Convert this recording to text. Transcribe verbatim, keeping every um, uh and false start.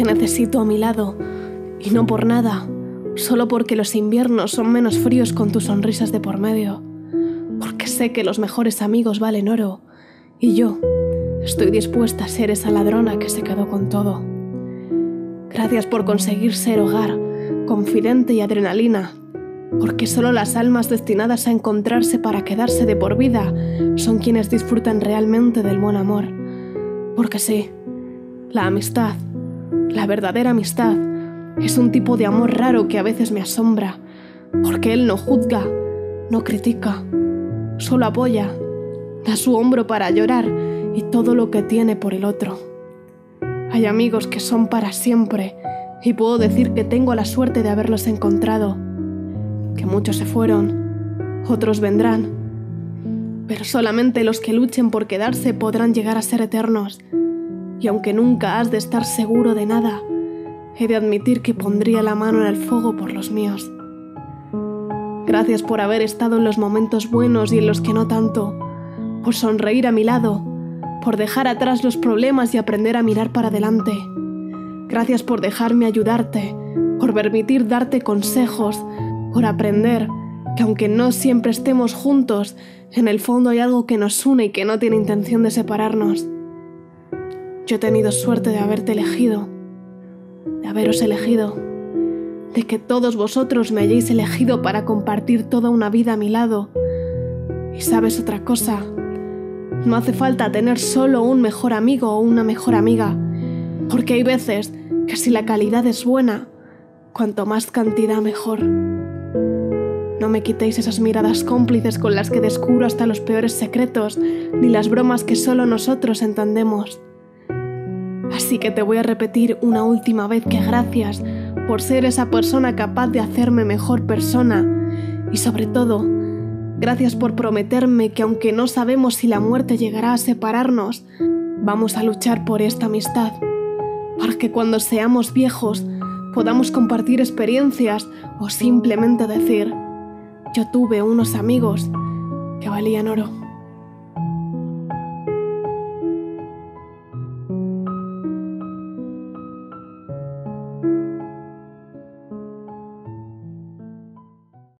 Te necesito a mi lado, y no por nada, solo porque los inviernos son menos fríos con tus sonrisas de por medio, porque sé que los mejores amigos valen oro, y yo estoy dispuesta a ser esa ladrona que se quedó con todo. Gracias por conseguir ser hogar, confidente y adrenalina, porque solo las almas destinadas a encontrarse para quedarse de por vida son quienes disfrutan realmente del buen amor. Porque sí, la amistad, la verdadera amistad, es un tipo de amor raro que a veces me asombra, porque él no juzga, no critica, solo apoya, da su hombro para llorar y todo lo que tiene por el otro. Hay amigos que son para siempre, y puedo decir que tengo la suerte de haberlos encontrado, que muchos se fueron, otros vendrán, pero solamente los que luchen por quedarse podrán llegar a ser eternos. Y aunque nunca has de estar seguro de nada, he de admitir que pondría la mano en el fuego por los míos. Gracias por haber estado en los momentos buenos y en los que no tanto, por sonreír a mi lado, por dejar atrás los problemas y aprender a mirar para adelante. Gracias por dejarme ayudarte, por permitir darte consejos, por aprender que aunque no siempre estemos juntos, en el fondo hay algo que nos une y que no tiene intención de separarnos. Yo he tenido suerte de haberte elegido, de haberos elegido, de que todos vosotros me hayáis elegido para compartir toda una vida a mi lado. Y sabes otra cosa, no hace falta tener solo un mejor amigo o una mejor amiga, porque hay veces que si la calidad es buena, cuanto más cantidad mejor. No me quitéis esas miradas cómplices con las que descubro hasta los peores secretos, ni las bromas que solo nosotros entendemos. Así que te voy a repetir una última vez que gracias por ser esa persona capaz de hacerme mejor persona, y sobre todo, gracias por prometerme que aunque no sabemos si la muerte llegará a separarnos, vamos a luchar por esta amistad, para que cuando seamos viejos podamos compartir experiencias o simplemente decir: yo tuve unos amigos que valían oro.